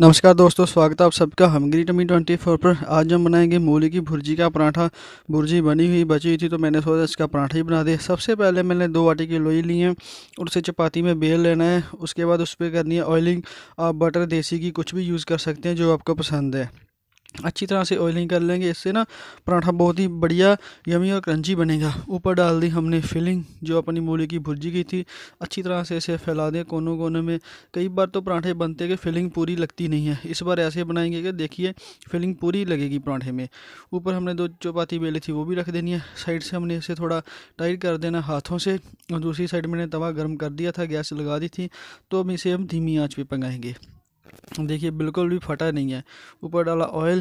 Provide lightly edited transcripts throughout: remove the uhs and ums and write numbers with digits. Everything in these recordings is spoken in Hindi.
नमस्कार दोस्तों, स्वागत है आप सबका हंगरी टमी 24 पर। आज हम बनाएंगे मूली की भुर्जी का पराठा। भुर्जी बनी हुई बची हुई थी तो मैंने सोचा इसका पराठा ही बना दिया। सबसे पहले मैंने 2 आटे की लोई ली है और उसे चपाती में बेल लेना है। उसके बाद उस पर करनी है ऑयलिंग। आप बटर, देसी घी कुछ भी यूज़ कर सकते हैं जो आपको पसंद है। अच्छी तरह से ऑयलिंग कर लेंगे, इससे ना पराठा बहुत ही बढ़िया यमी और क्रंची बनेगा। ऊपर डाल दी हमने फिलिंग जो अपनी मूली की भुर्जी की थी। अच्छी तरह से इसे फैला दें कोनों कोनों में। कई बार तो पराठे बनते कि फिलिंग पूरी लगती नहीं है, इस बार ऐसे बनाएंगे कि देखिए फिलिंग पूरी लगेगी पराठे में। ऊपर हमने 2 चपाती बेली थी वो भी रख देनी है। साइड से हमने इसे थोड़ा टाइट कर देना हाथों से। और दूसरी साइड मैंने तवा गर्म कर दिया था, गैस लगा दी थी, तो अब इसे हम धीमी आँच पर पकाएंगे। देखिए बिल्कुल भी फटा नहीं है। ऊपर डाला ऑयल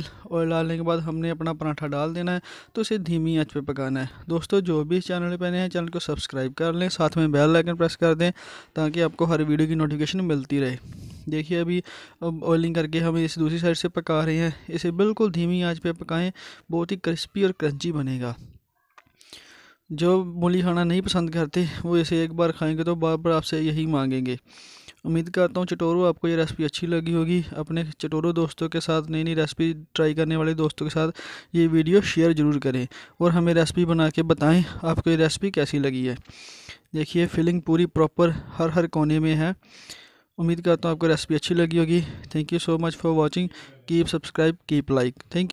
डालने के बाद हमने अपना पराठा डाल देना है, तो इसे धीमी आंच पे पकाना है। दोस्तों जो भी इस चैनल पे नए हैं, चैनल को सब्सक्राइब कर लें, साथ में बेल आइकन प्रेस कर दें ताकि आपको हर वीडियो की नोटिफिकेशन मिलती रहे। देखिए अभी ऑयलिंग करके हम इस दूसरी साइड से पका रहे हैं। इसे बिल्कुल धीमी आँच पर पकाएँ, बहुत ही क्रिस्पी और क्रंची बनेगा। जो मूली खाना नहीं पसंद करते वो इसे एक बार खाएंगे तो बार बार आपसे यही मांगेंगे। उम्मीद करता हूँ चटोरों आपको ये रेसिपी अच्छी लगी होगी। अपने चटोरों दोस्तों के साथ, नई नई रेसिपी ट्राई करने वाले दोस्तों के साथ ये वीडियो शेयर ज़रूर करें और हमें रेसिपी बना के बताएँ आपको ये रेसिपी कैसी लगी है। देखिए फिलिंग पूरी प्रॉपर हर कोने में है। उम्मीद करता हूँ आपको रेसिपी अच्छी लगी होगी। Thank you so much for watching. Keep subscribe, keep like. Thank you.